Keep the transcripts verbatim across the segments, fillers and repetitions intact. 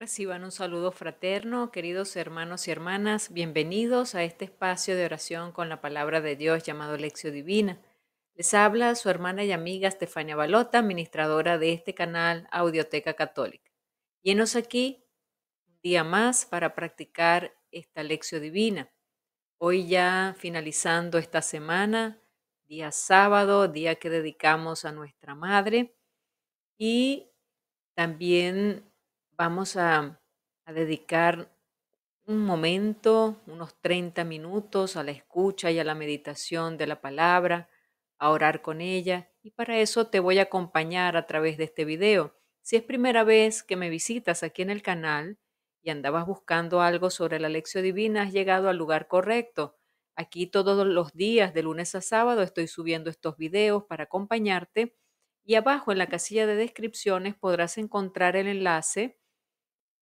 Reciban un saludo fraterno, queridos hermanos y hermanas, bienvenidos a este espacio de oración con la palabra de Dios llamado Lectio Divina. Les habla su hermana y amiga Stefania Balota, administradora de este canal Audioteca Católica. Llenos aquí un día más para practicar esta Lectio Divina. Hoy ya finalizando esta semana, día sábado, día que dedicamos a nuestra Madre, y también vamos a, a dedicar un momento, unos treinta minutos a la escucha y a la meditación de la palabra, a orar con ella, y para eso te voy a acompañar a través de este video. Si es primera vez que me visitas aquí en el canal y andabas buscando algo sobre la Lectio Divina, has llegado al lugar correcto. Aquí todos los días, de lunes a sábado, estoy subiendo estos videos para acompañarte, y abajo en la casilla de descripciones podrás encontrar el enlace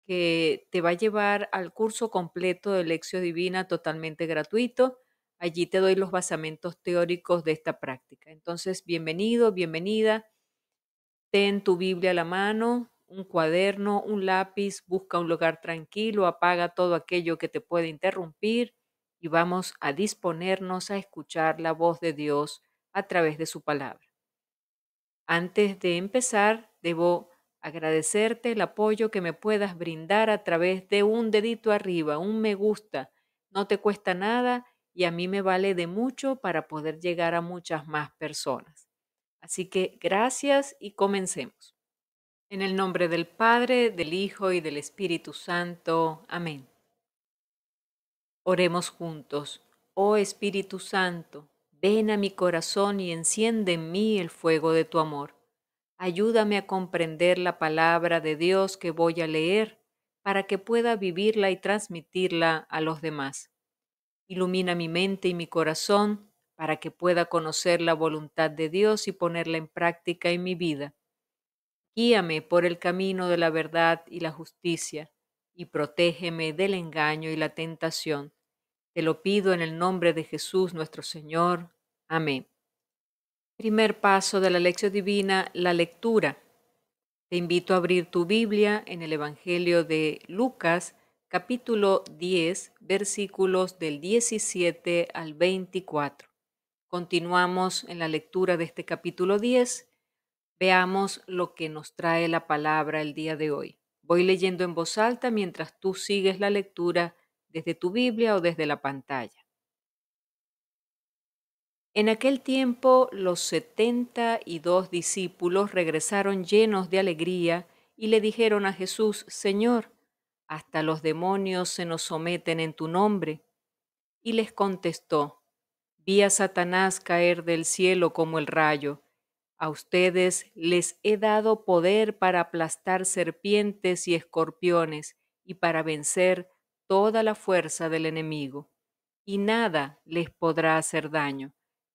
que te va a llevar al curso completo de Lectio Divina totalmente gratuito. Allí te doy los basamentos teóricos de esta práctica. Entonces, bienvenido, bienvenida. Ten tu Biblia a la mano, un cuaderno, un lápiz, busca un lugar tranquilo, apaga todo aquello que te puede interrumpir y vamos a disponernos a escuchar la voz de Dios a través de su palabra. Antes de empezar, debo agradecerte el apoyo que me puedas brindar a través de un dedito arriba, un me gusta. No te cuesta nada y a mí me vale de mucho para poder llegar a muchas más personas. Así que gracias y comencemos. En el nombre del Padre, del Hijo y del Espíritu Santo. Amén. Oremos juntos. Oh Espíritu Santo, ven a mi corazón y enciende en mí el fuego de tu amor. Ayúdame a comprender la palabra de Dios que voy a leer para que pueda vivirla y transmitirla a los demás. Ilumina mi mente y mi corazón para que pueda conocer la voluntad de Dios y ponerla en práctica en mi vida. Guíame por el camino de la verdad y la justicia y protégeme del engaño y la tentación. Te lo pido en el nombre de Jesús nuestro Señor. Amén. Primer paso de la Lectio Divina, la lectura. Te invito a abrir tu Biblia en el Evangelio de Lucas, capítulo diez, versículos del diecisiete al veinticuatro. Continuamos en la lectura de este capítulo diez. Veamos lo que nos trae la palabra el día de hoy. Voy leyendo en voz alta mientras tú sigues la lectura desde tu Biblia o desde la pantalla. En aquel tiempo los setenta y dos discípulos regresaron llenos de alegría y le dijeron a Jesús, Señor, hasta los demonios se nos someten en tu nombre. Y les contestó, vi a Satanás caer del cielo como el rayo. A ustedes les he dado poder para aplastar serpientes y escorpiones y para vencer toda la fuerza del enemigo. Y nada les podrá hacer daño.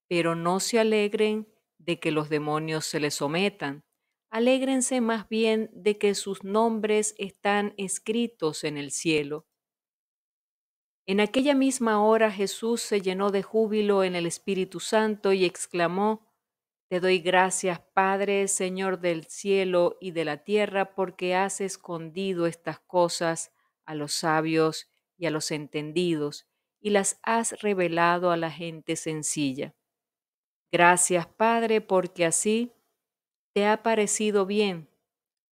Pero no se alegren de que los demonios se les sometan. Alégrense más bien de que sus nombres están escritos en el cielo. En aquella misma hora Jesús se llenó de júbilo en el Espíritu Santo y exclamó, Te doy gracias, Padre, Señor del cielo y de la tierra, porque has escondido estas cosas a los sabios y a los entendidos, y las has revelado a la gente sencilla. Gracias, Padre, porque así te ha parecido bien.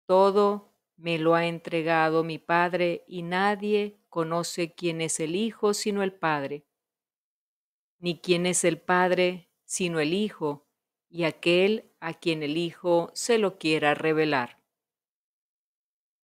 Todo me lo ha entregado mi Padre y nadie conoce quién es el Hijo sino el Padre, ni quién es el Padre sino el Hijo y aquel a quien el Hijo se lo quiera revelar.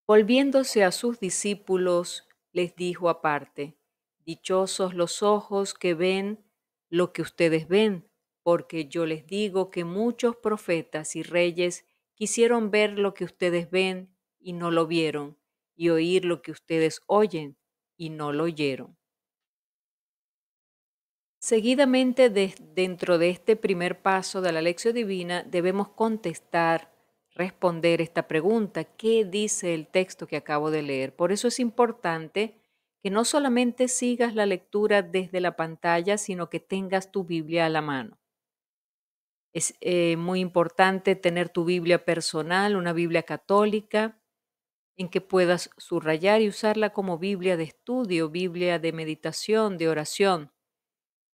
Volviéndose a sus discípulos, les dijo aparte, Dichosos los ojos que ven lo que ustedes ven. Porque yo les digo que muchos profetas y reyes quisieron ver lo que ustedes ven y no lo vieron, y oír lo que ustedes oyen y no lo oyeron. Seguidamente, de, dentro de este primer paso de la Lectio Divina, debemos contestar, responder esta pregunta, ¿qué dice el texto que acabo de leer? Por eso es importante que no solamente sigas la lectura desde la pantalla, sino que tengas tu Biblia a la mano. Es eh, muy importante tener tu Biblia personal, una Biblia católica. en que puedas subrayar y usarla como Biblia de estudio, Biblia de meditación, de oración.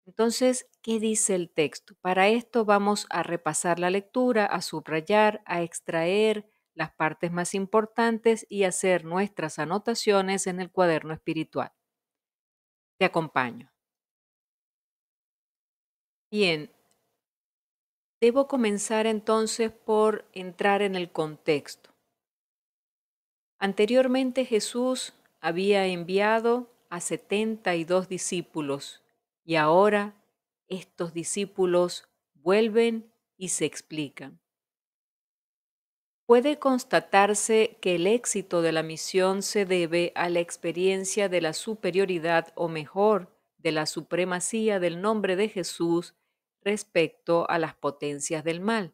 Entonces, ¿qué dice el texto? Para esto vamos a repasar la lectura, a subrayar, a extraer las partes más importantes y hacer nuestras anotaciones en el cuaderno espiritual. Te acompaño. Bien, debo comenzar entonces por entrar en el contexto. Anteriormente Jesús había enviado a setenta y dos discípulos y ahora estos discípulos vuelven y se explican. Puede constatarse que el éxito de la misión se debe a la experiencia de la superioridad o mejor, de la supremacía del nombre de Jesús respecto a las potencias del mal.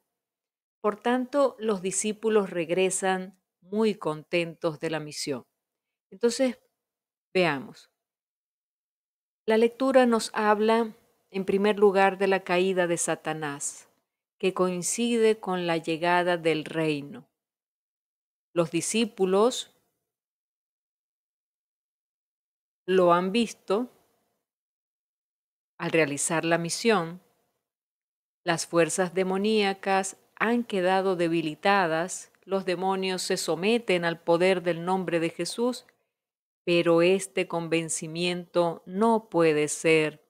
Por tanto, los discípulos regresan muy contentos de la misión. Entonces, veamos. La lectura nos habla, en primer lugar, de la caída de Satanás, que coincide con la llegada del reino. Los discípulos lo han visto al realizar la misión. Las fuerzas demoníacas han quedado debilitadas. Los demonios se someten al poder del nombre de Jesús, pero este convencimiento no puede ser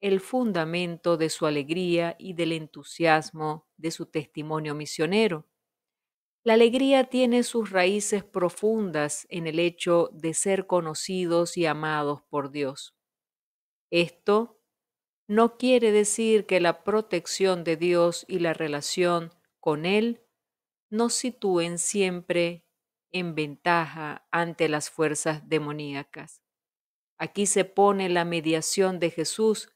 el fundamento de su alegría y del entusiasmo de su testimonio misionero. La alegría tiene sus raíces profundas en el hecho de ser conocidos y amados por Dios. Esto no quiere decir que la protección de Dios y la relación con Él nos sitúen siempre en ventaja ante las fuerzas demoníacas. Aquí se pone la mediación de Jesús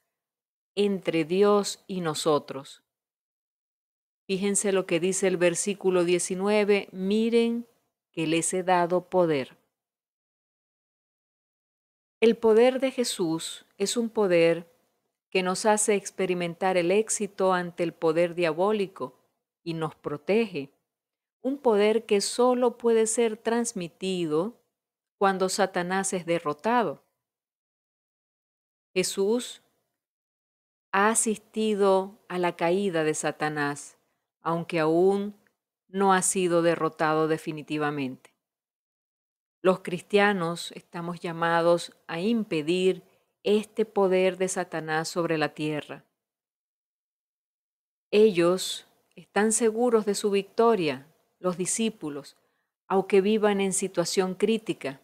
entre Dios y nosotros. Fíjense lo que dice el versículo diecinueve, miren que les he dado poder. El poder de Jesús es un poder que nos hace experimentar el éxito ante el poder diabólico y nos protege. Un poder que solo puede ser transmitido cuando Satanás es derrotado. Jesús ha asistido a la caída de Satanás, aunque aún no ha sido derrotado definitivamente. Los cristianos estamos llamados a impedir este poder de Satanás sobre la tierra. Ellos están seguros de su victoria. Los discípulos, aunque vivan en situación crítica,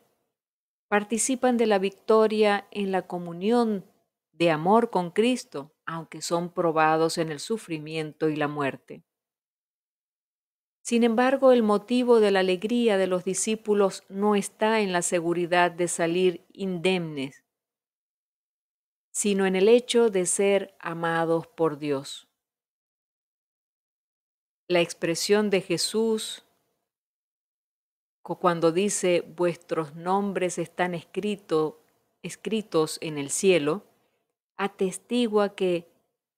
participan de la victoria en la comunión de amor con Cristo, aunque son probados en el sufrimiento y la muerte. Sin embargo, el motivo de la alegría de los discípulos no está en la seguridad de salir indemnes, sino en el hecho de ser amados por Dios. La expresión de Jesús cuando dice vuestros nombres están escrito, escritos en el cielo, atestigua que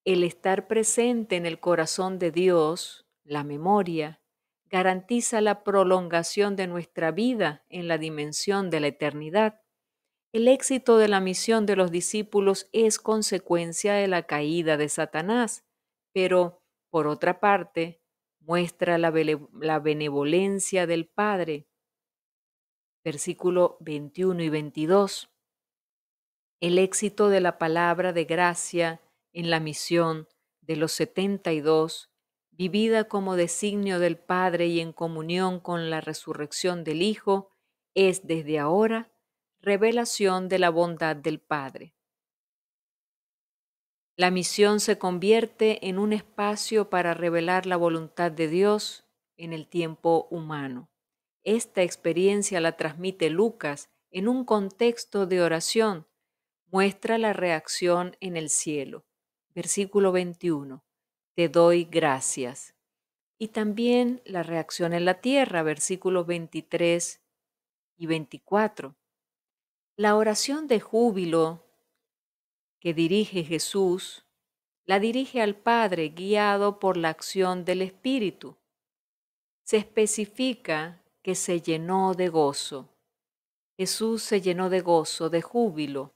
el estar presente en el corazón de Dios, la memoria, garantiza la prolongación de nuestra vida en la dimensión de la eternidad. El éxito de la misión de los discípulos es consecuencia de la caída de Satanás, pero, por otra parte, muestra la, la benevolencia del Padre. Versículo veintiuno y veintidós. El éxito de la palabra de gracia en la misión de los setenta y dos, vivida como designio del Padre y en comunión con la resurrección del Hijo, es desde ahora revelación de la bondad del Padre. La misión se convierte en un espacio para revelar la voluntad de Dios en el tiempo humano. Esta experiencia la transmite Lucas en un contexto de oración. Muestra la reacción en el cielo. Versículo veintiuno. Te doy gracias. Y también la reacción en la tierra. Versículos veintitrés y veinticuatro. La oración de júbilo que dirige Jesús, la dirige al Padre guiado por la acción del Espíritu. Se especifica que se llenó de gozo. Jesús se llenó de gozo, de júbilo,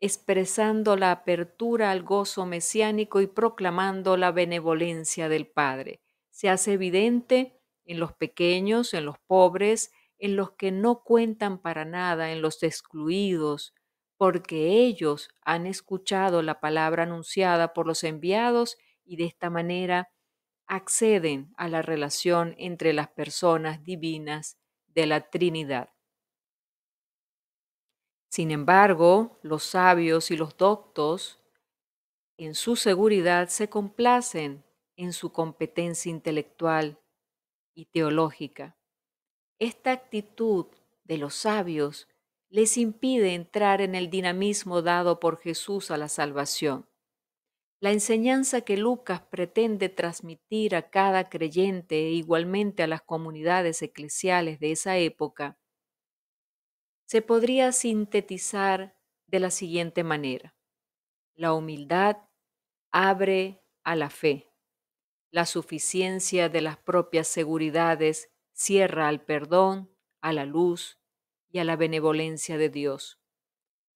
expresando la apertura al gozo mesiánico y proclamando la benevolencia del Padre. Se hace evidente en los pequeños, en los pobres, en los que no cuentan para nada, en los excluidos, porque ellos han escuchado la palabra anunciada por los enviados y de esta manera acceden a la relación entre las personas divinas de la Trinidad. Sin embargo, los sabios y los doctos, en su seguridad, se complacen en su competencia intelectual y teológica. Esta actitud de los sabios les impide entrar en el dinamismo dado por Jesús a la salvación. La enseñanza que Lucas pretende transmitir a cada creyente e igualmente a las comunidades eclesiales de esa época se podría sintetizar de la siguiente manera. La humildad abre a la fe. La suficiencia de las propias seguridades cierra al perdón, a la luz y a la benevolencia de Dios.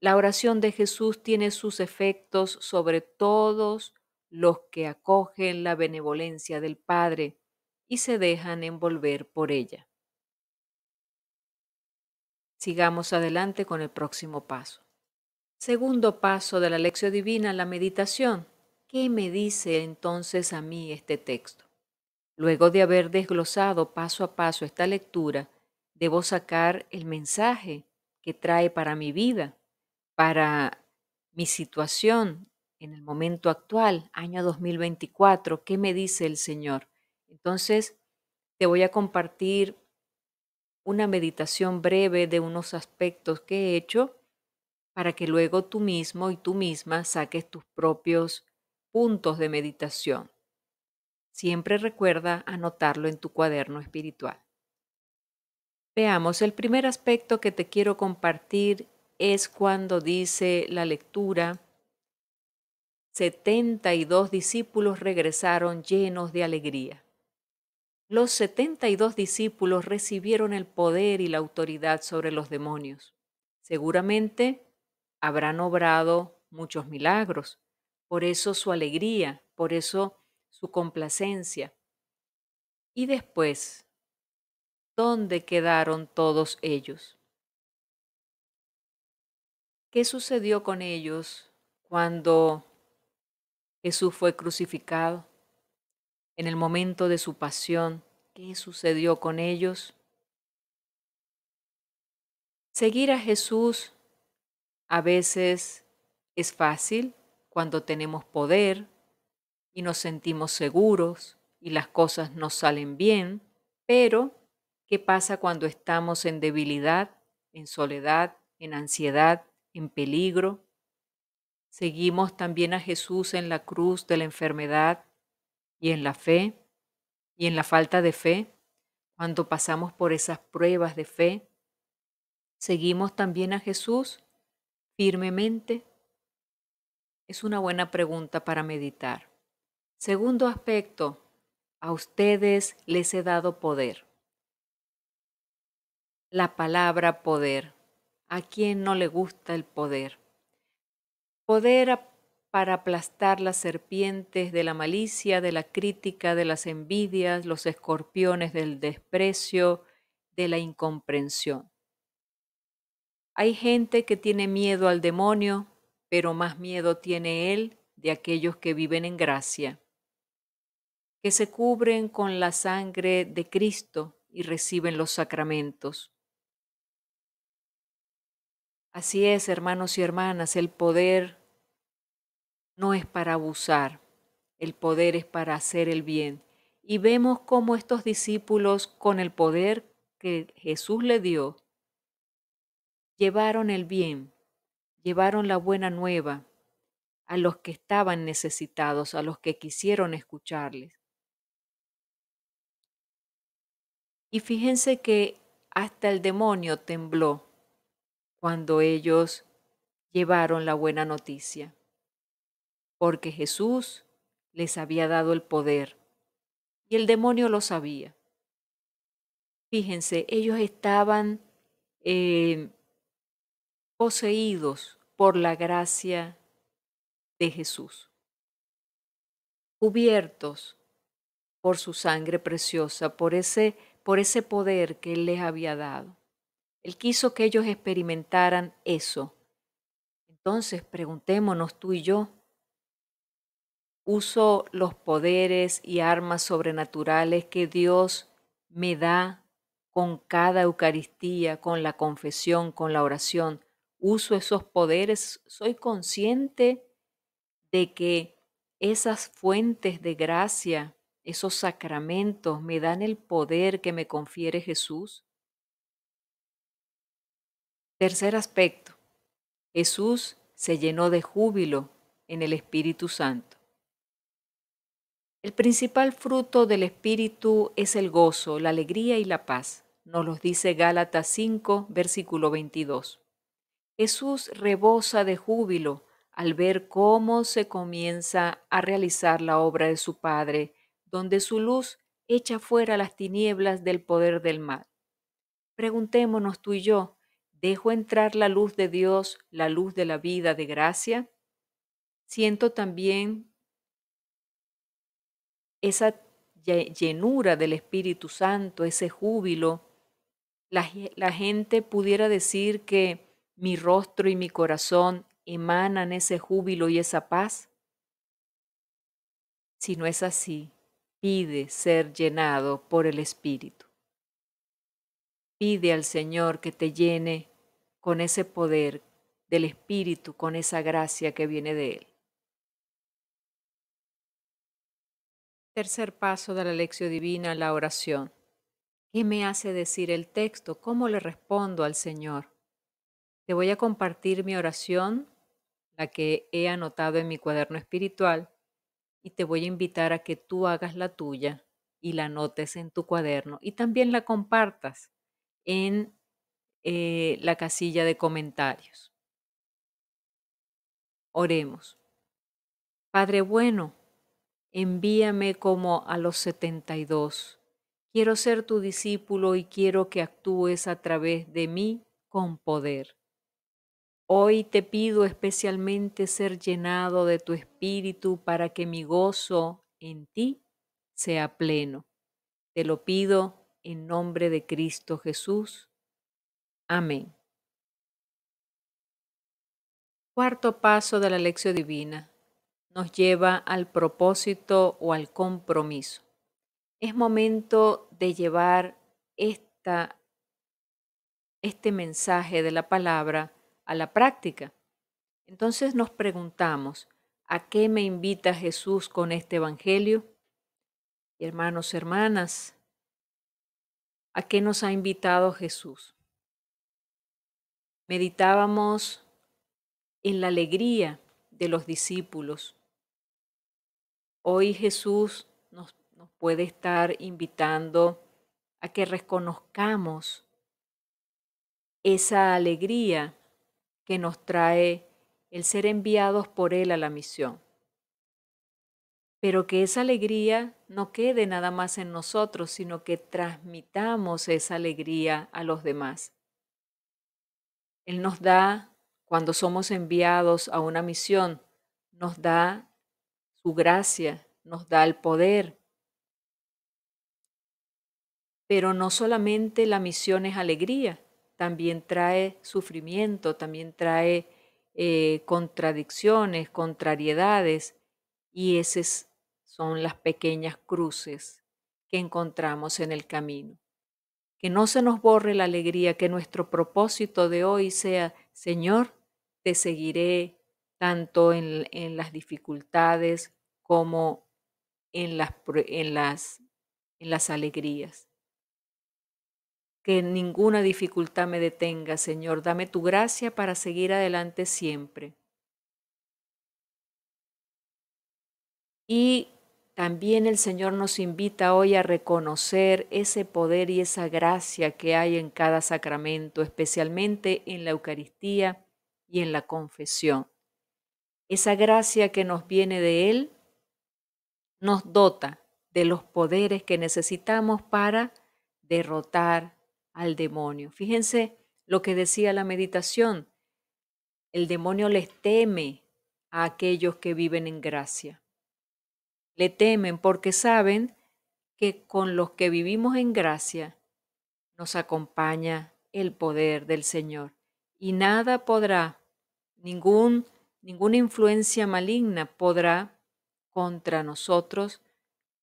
La oración de Jesús tiene sus efectos sobre todos los que acogen la benevolencia del Padre y se dejan envolver por ella. Sigamos adelante con el próximo paso. Segundo paso de la Lectio Divina, la meditación. ¿Qué me dice entonces a mí este texto? Luego de haber desglosado paso a paso esta lectura, debo sacar el mensaje que trae para mi vida, para mi situación en el momento actual, año dos mil veinticuatro. ¿Qué me dice el Señor? Entonces, te voy a compartir una meditación breve de unos aspectos que he hecho para que luego tú mismo y tú misma saques tus propios puntos de meditación. Siempre recuerda anotarlo en tu cuaderno espiritual. Veamos, el primer aspecto que te quiero compartir es cuando dice la lectura: setenta y dos discípulos regresaron llenos de alegría. Los setenta y dos discípulos recibieron el poder y la autoridad sobre los demonios. Seguramente habrán obrado muchos milagros, por eso su alegría, por eso su complacencia. Y después, ¿dónde quedaron todos ellos? ¿Qué sucedió con ellos cuando Jesús fue crucificado? En el momento de su pasión, ¿qué sucedió con ellos? Seguir a Jesús a veces es fácil cuando tenemos poder y nos sentimos seguros y las cosas nos salen bien, pero ¿qué pasa cuando estamos en debilidad, en soledad, en ansiedad, en peligro? Seguimos también a Jesús en la cruz de la enfermedad, y en la fe, y en la falta de fe, cuando pasamos por esas pruebas de fe, ¿seguimos también a Jesús firmemente? Es una buena pregunta para meditar. Segundo aspecto, a ustedes les he dado poder. La palabra poder. ¿A quién no le gusta el poder? Poder a para aplastar las serpientes de la malicia, de la crítica, de las envidias, los escorpiones del desprecio, de la incomprensión. Hay gente que tiene miedo al demonio, pero más miedo tiene él de aquellos que viven en gracia, que se cubren con la sangre de Cristo y reciben los sacramentos. Así es, hermanos y hermanas, el poder no es para abusar, el poder es para hacer el bien. Y vemos cómo estos discípulos, con el poder que Jesús le dio, llevaron el bien, llevaron la buena nueva a los que estaban necesitados, a los que quisieron escucharles. Y fíjense que hasta el demonio tembló cuando ellos llevaron la buena noticia, porque Jesús les había dado el poder y el demonio lo sabía. Fíjense, ellos estaban eh, poseídos por la gracia de Jesús, cubiertos por su sangre preciosa, por ese, por ese poder que Él les había dado. Él quiso que ellos experimentaran eso. Entonces, preguntémonos tú y yo, ¿uso los poderes y armas sobrenaturales que Dios me da con cada Eucaristía, con la confesión, con la oración? ¿Uso esos poderes? ¿Soy consciente de que esas fuentes de gracia, esos sacramentos, me dan el poder que me confiere Jesús? Tercer aspecto, Jesús se llenó de júbilo en el Espíritu Santo. El principal fruto del Espíritu es el gozo, la alegría y la paz, nos los dice Gálatas cinco, versículo veintidós. Jesús rebosa de júbilo al ver cómo se comienza a realizar la obra de su Padre, donde su luz echa fuera las tinieblas del poder del mal. Preguntémonos tú y yo, ¿dejo entrar la luz de Dios, la luz de la vida de gracia? Siento también esa llenura del Espíritu Santo, ese júbilo. La, la gente pudiera decir que mi rostro y mi corazón emanan ese júbilo y esa paz. Si no es así, pide ser llenado por el Espíritu. Pide al Señor que te llene con ese poder del Espíritu, con esa gracia que viene de Él. Tercer paso de la Lectio Divina, la oración. ¿Qué me hace decir el texto? ¿Cómo le respondo al Señor? Te voy a compartir mi oración, la que he anotado en mi cuaderno espiritual, y te voy a invitar a que tú hagas la tuya y la anotes en tu cuaderno y también la compartas en eh, la casilla de comentarios. Oremos. Padre bueno, envíame como a los setenta y dos. Quiero ser tu discípulo y quiero que actúes a través de mí con poder. Hoy te pido especialmente ser llenado de tu espíritu para que mi gozo en ti sea pleno. Te lo pido en nombre de Cristo Jesús. Amén. Cuarto paso de la Lectio Divina. Nos lleva al propósito o al compromiso. Es momento de llevar esta, este mensaje de la palabra a la práctica. Entonces nos preguntamos, ¿a qué me invita Jesús con este evangelio? Hermanos, hermanas, ¿a qué nos ha invitado Jesús? Meditábamos en la alegría de los discípulos. Hoy Jesús nos, nos puede estar invitando a que reconozcamos esa alegría que nos trae el ser enviados por Él a la misión. Pero que esa alegría no quede nada más en nosotros, sino que transmitamos esa alegría a los demás. Él nos da, cuando somos enviados a una misión, nos da su gracia, nos da el poder. Pero no solamente la misión es alegría, también trae sufrimiento, también trae eh, contradicciones, contrariedades, y esas son las pequeñas cruces que encontramos en el camino. Que no se nos borre la alegría, que nuestro propósito de hoy sea, Señor, te seguiré tanto en, en las dificultades como en las, en, las, en las alegrías. Que ninguna dificultad me detenga, Señor. Dame tu gracia para seguir adelante siempre. Y también el Señor nos invita hoy a reconocer ese poder y esa gracia que hay en cada sacramento, especialmente en la Eucaristía y en la confesión. Esa gracia que nos viene de Él nos dota de los poderes que necesitamos para derrotar al demonio. Fíjense lo que decía la meditación. El demonio les teme a aquellos que viven en gracia. Le temen porque saben que con los que vivimos en gracia nos acompaña el poder del Señor. Y nada podrá, ningún, ninguna influencia maligna podrá contra nosotros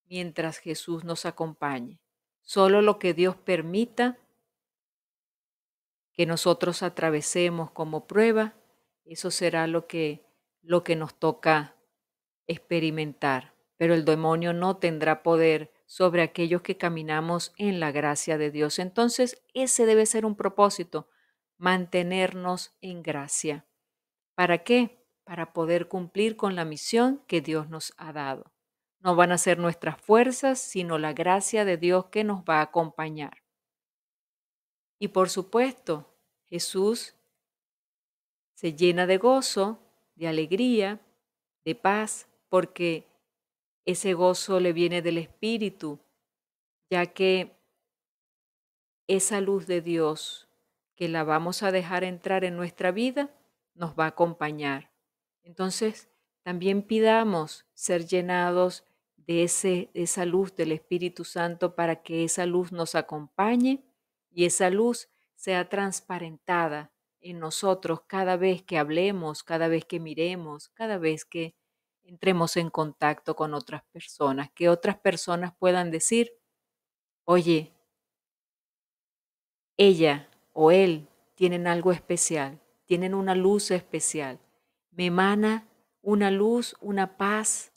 mientras Jesús nos acompañe. Solo lo que Dios permita que nosotros atravesemos como prueba, eso será lo que, lo que nos toca experimentar. Pero el demonio no tendrá poder sobre aquellos que caminamos en la gracia de Dios. Entonces, ese debe ser un propósito, mantenernos en gracia. ¿Para qué? Para poder cumplir con la misión que Dios nos ha dado. No van a ser nuestras fuerzas, sino la gracia de Dios que nos va a acompañar. Y por supuesto, Jesús se llena de gozo, de alegría, de paz, porque ese gozo le viene del Espíritu, ya que esa luz de Dios que la vamos a dejar entrar en nuestra vida nos va a acompañar. Entonces, también pidamos ser llenados de ese, esa luz del Espíritu Santo para que esa luz nos acompañe y esa luz sea transparentada en nosotros cada vez que hablemos, cada vez que miremos, cada vez que entremos en contacto con otras personas, que otras personas puedan decir, oye, ella o él tienen algo especial, tienen una luz especial, me emana una luz, una paz.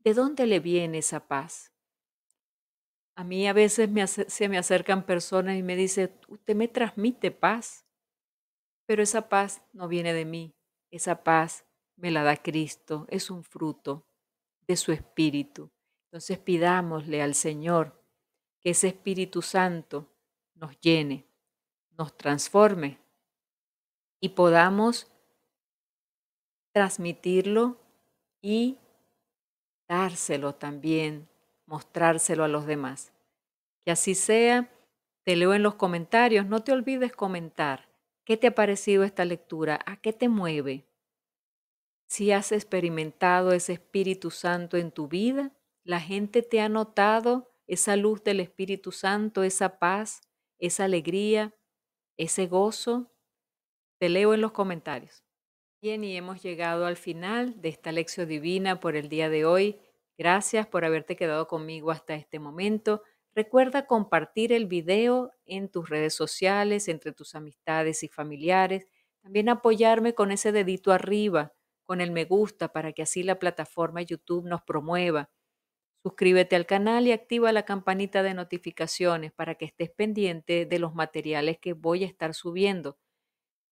¿De dónde le viene esa paz? A mí a veces me hace, se me acercan personas y me dicen, usted me transmite paz, pero esa paz no viene de mí, esa paz me la da Cristo, es un fruto de su Espíritu. Entonces pidámosle al Señor que ese Espíritu Santo nos llene, nos transforme y podamos transmitirlo y dárselo también, mostrárselo a los demás. Que así sea. Te leo en los comentarios, no te olvides comentar qué te ha parecido esta lectura, a qué te mueve. Si has experimentado ese Espíritu Santo en tu vida, la gente te ha notado esa luz del Espíritu Santo, esa paz, esa alegría, ese gozo. Te leo en los comentarios. Bien, y hemos llegado al final de esta Lectio Divina por el día de hoy. Gracias por haberte quedado conmigo hasta este momento. Recuerda compartir el video en tus redes sociales, entre tus amistades y familiares. También apoyarme con ese dedito arriba, con el me gusta, para que así la plataforma YouTube nos promueva. Suscríbete al canal y activa la campanita de notificaciones para que estés pendiente de los materiales que voy a estar subiendo.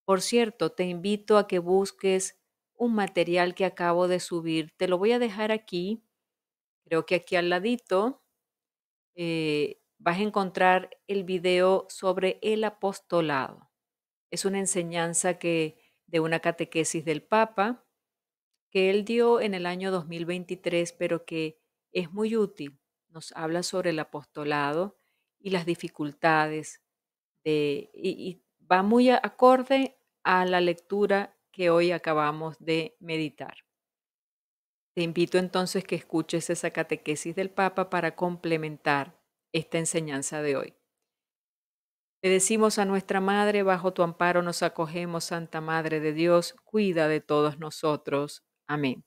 Por cierto, te invito a que busques un material que acabo de subir. Te lo voy a dejar aquí. Creo que aquí al ladito eh, vas a encontrar el video sobre el apostolado. Es una enseñanza que, de una catequesis del Papa que él dio en el año dos mil veintitrés, pero que es muy útil. Nos habla sobre el apostolado y las dificultades de, y, y va muy acorde a la lectura que hoy acabamos de meditar. Te invito entonces que escuches esa catequesis del Papa para complementar esta enseñanza de hoy. Te decimos a nuestra Madre, bajo tu amparo nos acogemos, Santa Madre de Dios, cuida de todos nosotros. Amén.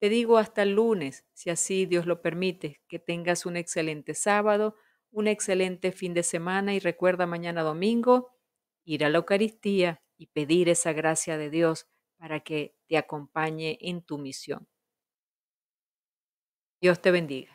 Te digo hasta el lunes, si así Dios lo permite, que tengas un excelente sábado, un excelente fin de semana y recuerda mañana domingo ir a la Eucaristía y pedir esa gracia de Dios para que te acompañe en tu misión. Dios te bendiga.